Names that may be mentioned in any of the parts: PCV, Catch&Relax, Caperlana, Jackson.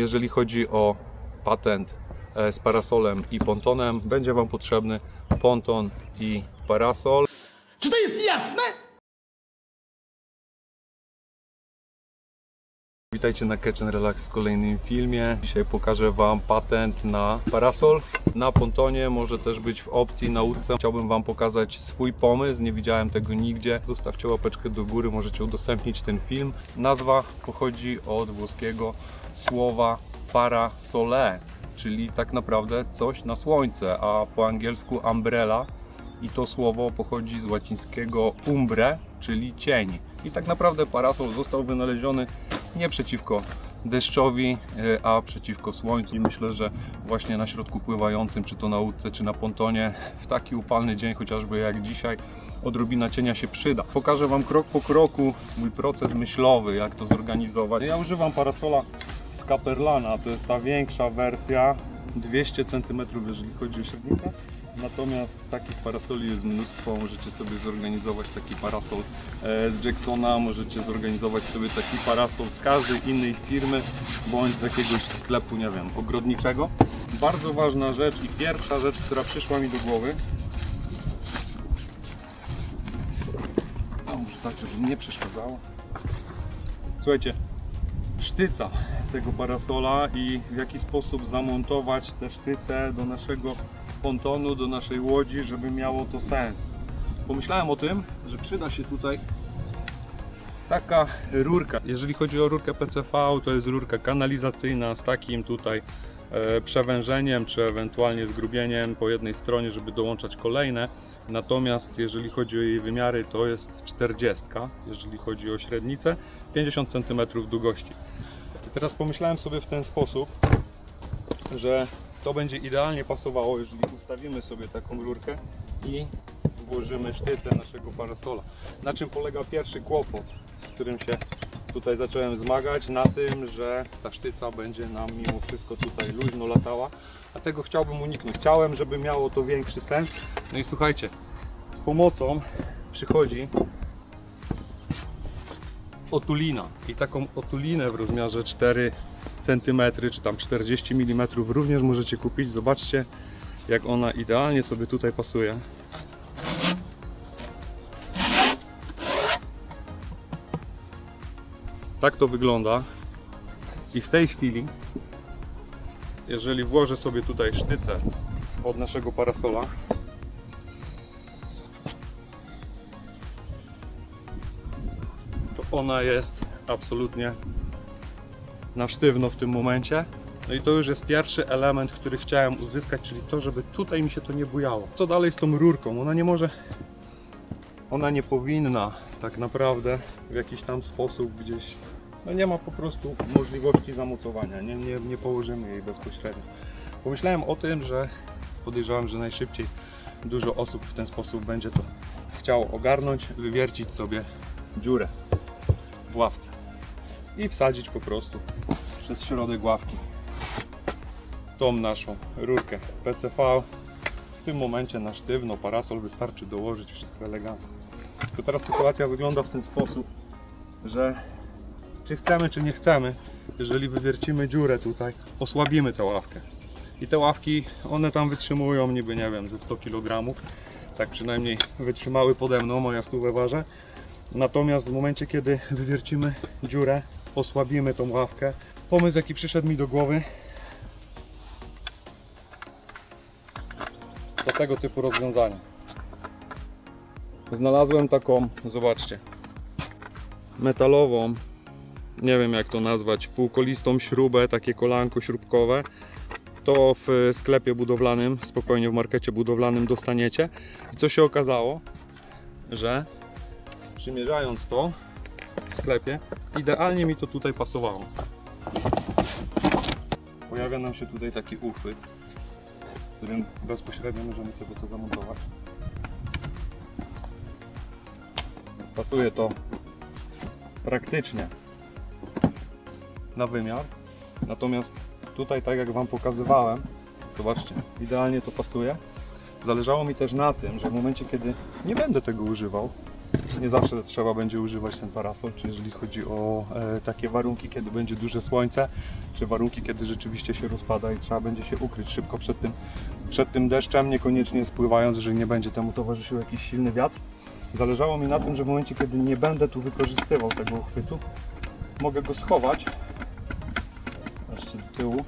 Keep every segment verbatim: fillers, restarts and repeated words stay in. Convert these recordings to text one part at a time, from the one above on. Jeżeli chodzi o patent z parasolem i pontonem, będzie Wam potrzebny ponton i parasol. Czy to jest jasne? Witajcie na Catch and Relax w kolejnym filmie. Dzisiaj pokażę Wam patent na parasol. Na pontonie może też być w opcji na łódce. Chciałbym Wam pokazać swój pomysł, nie widziałem tego nigdzie. Zostawcie łapeczkę do góry, możecie udostępnić ten film. Nazwa pochodzi od włoskiego słowa parasole, czyli tak naprawdę coś na słońce, a po angielsku umbrella. I to słowo pochodzi z łacińskiego umbre, czyli cień. I tak naprawdę parasol został wynaleziony nie przeciwko deszczowi, a przeciwko słońcu. I myślę, że właśnie na środku pływającym, czy to na łódce, czy na pontonie, w taki upalny dzień, chociażby jak dzisiaj, odrobina cienia się przyda. Pokażę Wam krok po kroku mój proces myślowy, jak to zorganizować. Ja używam parasola z Caperlana, to jest ta większa wersja, dwieście centymetrów, jeżeli chodzi o średnicę. Natomiast takich parasoli jest mnóstwo, możecie sobie zorganizować taki parasol z Jacksona, możecie zorganizować sobie taki parasol z każdej innej firmy, bądź z jakiegoś sklepu, nie wiem, ogrodniczego. Bardzo ważna rzecz i pierwsza rzecz, która przyszła mi do głowy, a może tak, żeby nie przeszkadzało. Słuchajcie, sztyca tego parasola i w jaki sposób zamontować tę sztycę do naszego pontonu, do naszej łodzi, żeby miało to sens. Pomyślałem o tym, że przyda się tutaj taka rurka. Jeżeli chodzi o rurkę P C V, to jest rurka kanalizacyjna z takim tutaj e, przewężeniem, czy ewentualnie zgrubieniem po jednej stronie, żeby dołączać kolejne. Natomiast jeżeli chodzi o jej wymiary, to jest czterdzieści, jeżeli chodzi o średnicę, pięćdziesiąt centymetrów długości. I teraz pomyślałem sobie w ten sposób, że to będzie idealnie pasowało, jeżeli ustawimy sobie taką rurkę i włożymy sztycę naszego parasola. Na czym polega pierwszy kłopot, z którym się tutaj zacząłem zmagać? Na tym, że ta sztyca będzie nam mimo wszystko tutaj luźno latała, a tego chciałbym uniknąć. Chciałem, żeby miało to większy sens. No i słuchajcie, z pomocą przychodzi otulina i taką otulinę w rozmiarze cztery centymetry czy tam czterdzieści milimetrów również możecie kupić. Zobaczcie, jak ona idealnie sobie tutaj pasuje. Tak to wygląda i w tej chwili, jeżeli włożę sobie tutaj sztycę od naszego parasola, to ona jest absolutnie na sztywno w tym momencie. No i to już jest pierwszy element, który chciałem uzyskać, czyli to, żeby tutaj mi się to nie bujało. Co dalej z tą rurką? Ona nie może, ona nie powinna tak naprawdę w jakiś tam sposób gdzieś, no nie ma po prostu możliwości zamocowania, nie, nie, nie położymy jej bezpośrednio. Pomyślałem o tym, że podejrzewam, że najszybciej dużo osób w ten sposób będzie to chciało ogarnąć, wywiercić sobie dziurę w ławce i wsadzić po prostu przez środek ławki tą naszą rurkę P C V. W tym momencie na sztywno parasol wystarczy dołożyć, wszystko elegancko. Tylko teraz sytuacja wygląda w ten sposób, że czy chcemy, czy nie chcemy, jeżeli wywiercimy dziurę tutaj, osłabimy tę ławkę. I te ławki, one tam wytrzymują niby, nie wiem, ze sto kilogramów. Tak przynajmniej wytrzymały pode mną, moja stówę waży. Natomiast w momencie, kiedy wywiercimy dziurę, osłabimy tą ławkę. Pomysł, jaki przyszedł mi do głowy do tego typu rozwiązania. Znalazłem taką, zobaczcie, metalową, nie wiem jak to nazwać, półkolistą śrubę, takie kolanko śrubkowe. To w sklepie budowlanym, spokojnie w markecie budowlanym dostaniecie. I co się okazało, że przymierzając to w sklepie, idealnie mi to tutaj pasowało. Pojawia nam się tutaj taki uchwyt, którym bezpośrednio możemy sobie to zamontować. Pasuje to praktycznie na wymiar. Natomiast tutaj, tak jak Wam pokazywałem, zobaczcie, idealnie to pasuje. Zależało mi też na tym, że w momencie, kiedy nie będę tego używał, nie zawsze trzeba będzie używać ten parasol, czy jeżeli chodzi o e, takie warunki, kiedy będzie duże słońce, czy warunki, kiedy rzeczywiście się rozpada i trzeba będzie się ukryć szybko przed tym, przed tym deszczem, niekoniecznie spływając, jeżeli nie będzie temu towarzyszył jakiś silny wiatr. Zależało mi na tym, że w momencie, kiedy nie będę tu wykorzystywał tego uchwytu, mogę go schować jeszcze do tyłu.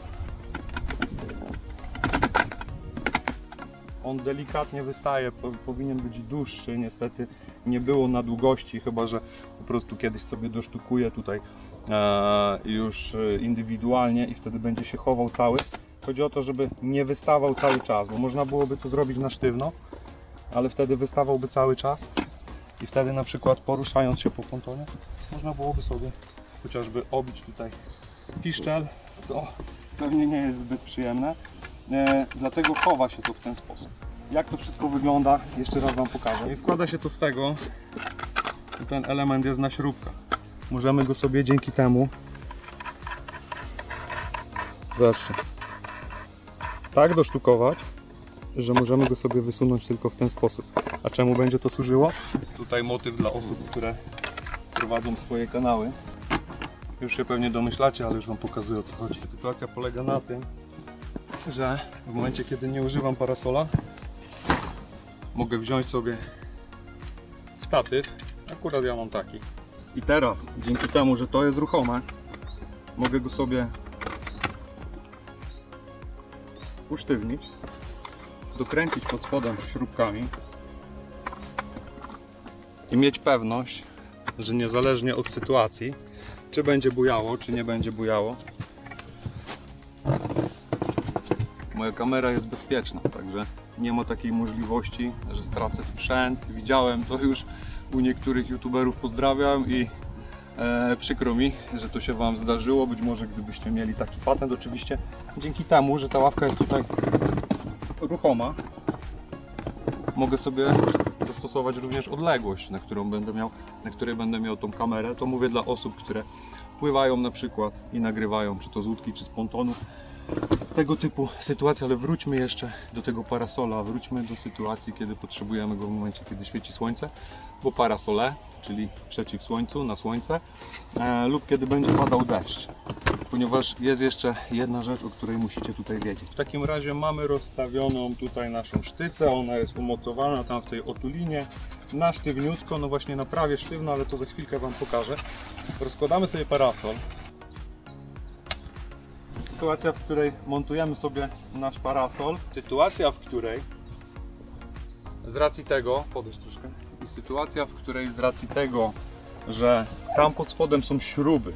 On delikatnie wystaje, powinien być dłuższy, niestety nie było na długości, chyba że po prostu kiedyś sobie dosztukuję tutaj e, już indywidualnie i wtedy będzie się chował cały. Chodzi o to, żeby nie wystawał cały czas, bo można byłoby to zrobić na sztywno, ale wtedy wystawałby cały czas i wtedy na przykład poruszając się po pontonie można byłoby sobie chociażby obić tutaj piszczel, co pewnie nie jest zbyt przyjemne. E, dlatego chowa się to w ten sposób. Jak to wszystko wygląda, jeszcze raz Wam pokażę. I składa się to z tego, że ten element jest na śrubkach. Możemy go sobie dzięki temu zawsze tak dosztukować, że możemy go sobie wysunąć tylko w ten sposób. A czemu będzie to służyło? Tutaj motyw dla osób, które prowadzą swoje kanały. Już się pewnie domyślacie, ale już Wam pokazuję, o co chodzi. Sytuacja polega na tym, że w momencie, kiedy nie używam parasola, mogę wziąć sobie statyw, akurat ja mam taki, i teraz dzięki temu, że to jest ruchome, mogę go sobie usztywnić, dokręcić pod spodem śrubkami i mieć pewność, że niezależnie od sytuacji, czy będzie bujało, czy nie będzie bujało, moja kamera jest bezpieczna, także nie ma takiej możliwości, że stracę sprzęt. Widziałem to już u niektórych youtuberów, pozdrawiam i e, przykro mi, że to się Wam zdarzyło. Być może gdybyście mieli taki patent, oczywiście dzięki temu, że ta ławka jest tutaj ruchoma, mogę sobie dostosować również odległość, na którą będę miał, na której będę miał tą kamerę. To mówię dla osób, które pływają na przykład i nagrywają, czy to z łódki, czy z pontonu. Tego typu sytuacje, ale wróćmy jeszcze do tego parasola, wróćmy do sytuacji, kiedy potrzebujemy go w momencie, kiedy świeci słońce, bo parasole, czyli przeciw słońcu, na słońce, e, lub kiedy będzie padał deszcz, ponieważ jest jeszcze jedna rzecz, o której musicie tutaj wiedzieć. W takim razie mamy rozstawioną tutaj naszą sztycę, ona jest umocowana tam w tej otulinie, na sztywniutko, no właśnie na prawie sztywno, ale to za chwilkę Wam pokażę. Rozkładamy sobie parasol. Sytuacja, w której montujemy sobie nasz parasol. Sytuacja, w której z racji tego, podejść troszkę, i sytuacja, w której z racji tego, że tam pod spodem są śruby,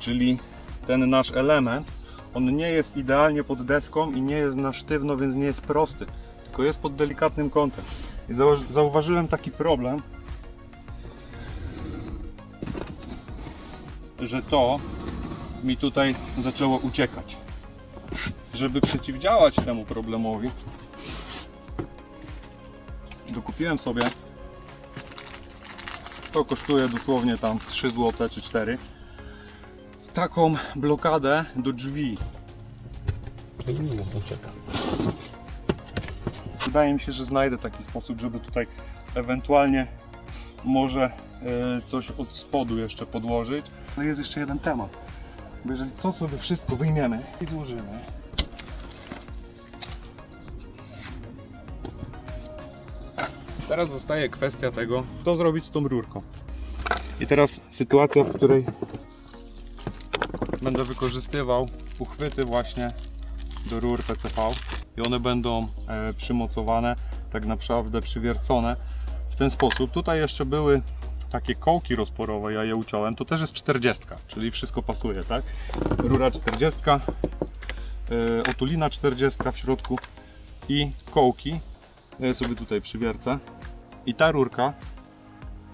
czyli ten nasz element, on nie jest idealnie pod deską i nie jest na sztywno, więc nie jest prosty, tylko jest pod delikatnym kątem. I zauważyłem taki problem, że to mi tutaj zaczęło uciekać. Żeby przeciwdziałać temu problemowi, dokupiłem sobie, to kosztuje dosłownie tam trzy złote czy cztery, taką blokadę do drzwi. Wydaje mi się, że znajdę taki sposób, żeby tutaj ewentualnie może coś od spodu jeszcze podłożyć. No jest jeszcze jeden temat. Jeżeli to sobie wszystko wyjmiemy i złożymy, teraz zostaje kwestia tego, co zrobić z tą rurką. I teraz sytuacja, w której będę wykorzystywał uchwyty właśnie do rur P C V i one będą e, przymocowane, tak naprawdę przywiercone w ten sposób. Tutaj jeszcze były takie kołki rozporowe, ja je uciąłem, to też jest czterdziestka, czyli wszystko pasuje, tak? Rura czterdziestka, yy, otulina czterdziestka w środku i kołki, ja je sobie tutaj przywiercę i ta rurka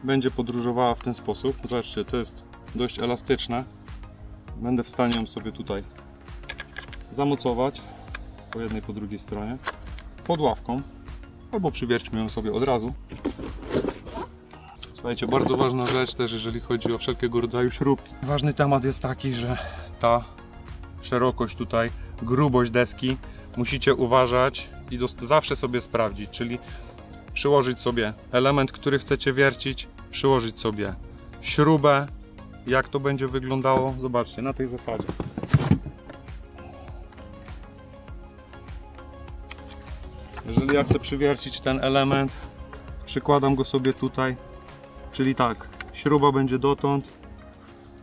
będzie podróżowała w ten sposób. Zobaczcie, to jest dość elastyczne, będę w stanie ją sobie tutaj zamocować po jednej, po drugiej stronie pod ławką, albo przywierćmy ją sobie od razu. Słuchajcie, bardzo ważna rzecz też, jeżeli chodzi o wszelkiego rodzaju śrubki. Ważny temat jest taki, że ta szerokość tutaj, grubość deski musicie uważać i zawsze sobie sprawdzić, czyli przyłożyć sobie element, który chcecie wiercić, przyłożyć sobie śrubę. Jak to będzie wyglądało? Zobaczcie, na tej zasadzie. Jeżeli ja chcę przywiercić ten element, przykładam go sobie tutaj, czyli tak, śruba będzie dotąd.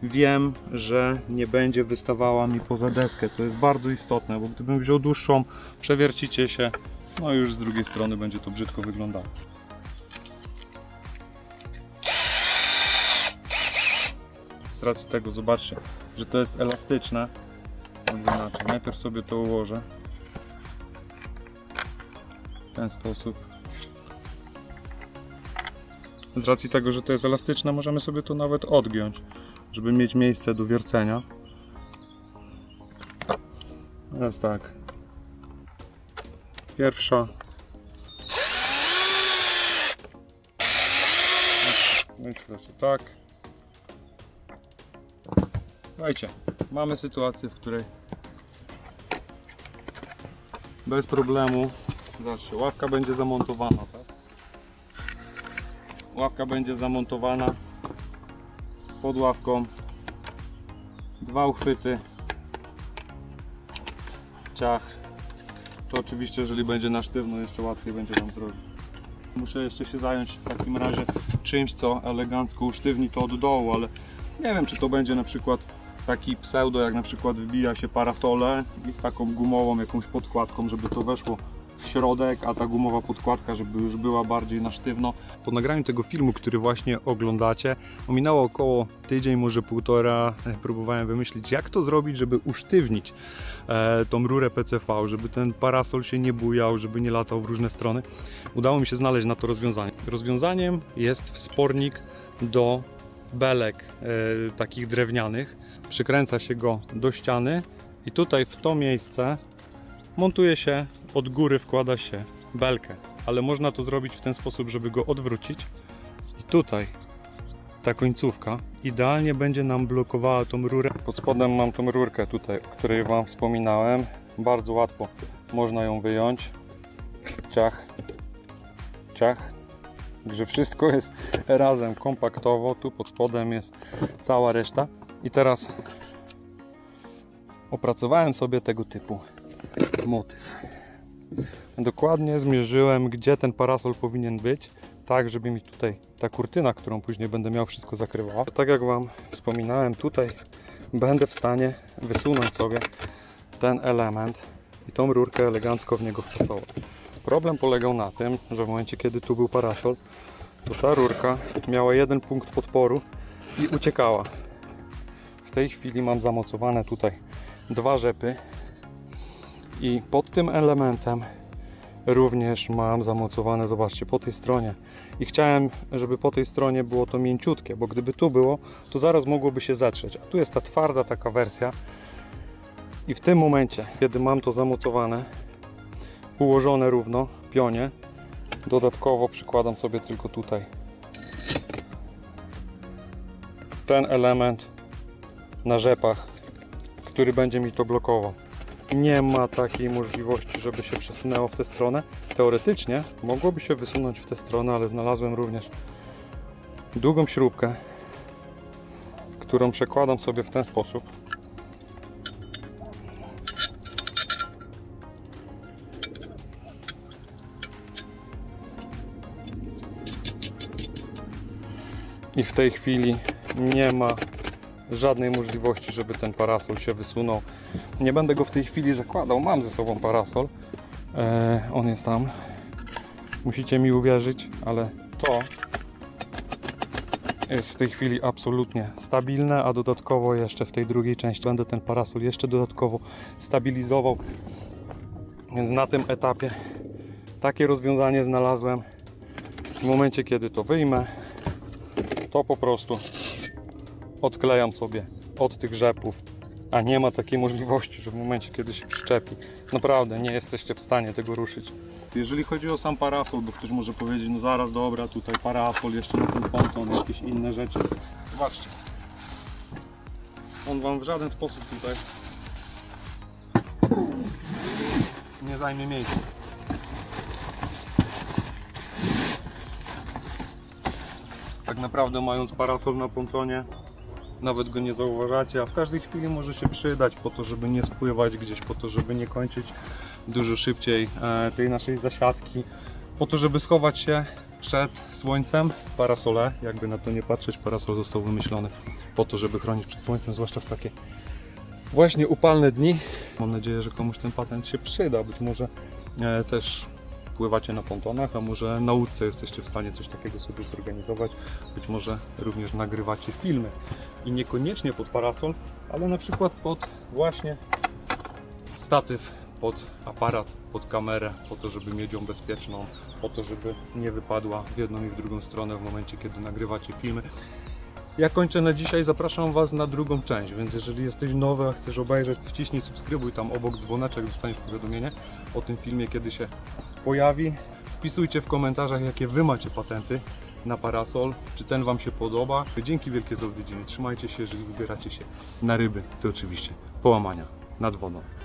Wiem, że nie będzie wystawała mi poza deskę, to jest bardzo istotne, bo gdybym wziął dłuższą, przewiercicie się, no już z drugiej strony będzie to brzydko wyglądało. Z racji tego zobaczcie, że to jest elastyczne, inaczej. Najpierw sobie to ułożę w ten sposób. Z racji tego, że to jest elastyczne, możemy sobie to nawet odgiąć, żeby mieć miejsce do wiercenia. Teraz tak. Pierwsza. Myślę, że tak. Słuchajcie, mamy sytuację, w której bez problemu, zobaczcie, ławka będzie zamontowana, tak? Ławka będzie zamontowana. Pod ławką dwa uchwyty, ciach. To oczywiście, jeżeli będzie na sztywno, jeszcze łatwiej będzie nam zrobić. Muszę jeszcze się zająć w takim razie czymś, co elegancko usztywni to od dołu, ale nie wiem, czy to będzie na przykład taki pseudo, jak na przykład wbija się parasolę i z taką gumową jakąś podkładką, żeby to weszło w środek, a ta gumowa podkładka, żeby już była bardziej na sztywno. Po nagraniu tego filmu, który właśnie oglądacie, minęło około tydzień, może półtora, próbowałem wymyślić, jak to zrobić, żeby usztywnić e, tą rurę P C V, żeby ten parasol się nie bujał, żeby nie latał w różne strony. Udało mi się znaleźć na to rozwiązanie. Rozwiązaniem jest wspornik do belek e, takich drewnianych. Przykręca się go do ściany i tutaj w to miejsce montuje się, od góry wkłada się belkę, ale można to zrobić w ten sposób, żeby go odwrócić i tutaj ta końcówka idealnie będzie nam blokowała tą rurę. Pod spodem mam tą rurkę tutaj, o której wam wspominałem. Bardzo łatwo można ją wyjąć. Ciach, ciach. Także wszystko jest razem kompaktowo. Tu pod spodem jest cała reszta. I teraz opracowałem sobie tego typu motyw. Dokładnie zmierzyłem, gdzie ten parasol powinien być, tak żeby mi tutaj ta kurtyna, którą później będę miał, wszystko zakrywała. Tak jak wam wspominałem, tutaj będę w stanie wysunąć sobie ten element i tą rurkę elegancko w niego wpasować. Problem polegał na tym, że w momencie, kiedy tu był parasol, to ta rurka miała jeden punkt podporu i uciekała. W tej chwili mam zamocowane tutaj dwa rzepy. I pod tym elementem również mam zamocowane, zobaczcie, po tej stronie. I chciałem, żeby po tej stronie było to mięciutkie, bo gdyby tu było, to zaraz mogłoby się zetrzeć. A tu jest ta twarda taka wersja. I w tym momencie, kiedy mam to zamocowane, ułożone równo, pionie, dodatkowo przykładam sobie tylko tutaj ten element na rzepach, który będzie mi to blokował. Nie ma takiej możliwości, żeby się przesunęło w tę stronę. Teoretycznie mogłoby się wysunąć w tę stronę, ale znalazłem również długą śrubkę, którą przekładam sobie w ten sposób. I w tej chwili nie ma żadnej możliwości, żeby ten parasol się wysunął. Nie będę go w tej chwili zakładał, mam ze sobą parasol, eee, on jest tam, musicie mi uwierzyć, ale to jest w tej chwili absolutnie stabilne, a dodatkowo jeszcze w tej drugiej części będę ten parasol jeszcze dodatkowo stabilizował, więc na tym etapie takie rozwiązanie znalazłem. W momencie, kiedy to wyjmę, to po prostu odklejam sobie od tych rzepów. A nie ma takiej możliwości, że w momencie, kiedy się przyczepi, naprawdę nie jesteście w stanie tego ruszyć. Jeżeli chodzi o sam parasol, bo ktoś może powiedzieć, no zaraz, dobra, tutaj parasol, jeszcze na ten ponton, jakieś inne rzeczy. Zobaczcie. On wam w żaden sposób tutaj nie zajmie miejsca. naprawdę mając parasol na pontonie, nawet go nie zauważacie, a w każdej chwili może się przydać po to, żeby nie spływać gdzieś, po to, żeby nie kończyć dużo szybciej tej naszej zasiadki, po to, żeby schować się przed słońcem w parasole. Jakby na to nie patrzeć, parasol został wymyślony po to, żeby chronić przed słońcem, zwłaszcza w takie właśnie upalne dni. Mam nadzieję, że komuś ten patent się przyda, być może też pływacie na pontonach, a może na łódce jesteście w stanie coś takiego sobie zorganizować. Być może również nagrywacie filmy i niekoniecznie pod parasol, ale na przykład pod właśnie statyw, pod aparat, pod kamerę, po to, żeby mieć ją bezpieczną, po to, żeby nie wypadła w jedną i w drugą stronę w momencie, kiedy nagrywacie filmy. Ja kończę na dzisiaj, zapraszam Was na drugą część, więc jeżeli jesteś nowy, a chcesz obejrzeć, wciśnij subskrybuj, tam obok dzwoneczek dostaniesz powiadomienie o tym filmie, kiedy się pojawi. Wpisujcie w komentarzach, jakie Wy macie patenty na parasol, czy ten Wam się podoba. Dzięki wielkie za odwiedziny, trzymajcie się, jeżeli wybieracie się na ryby, to oczywiście połamania nad wodą.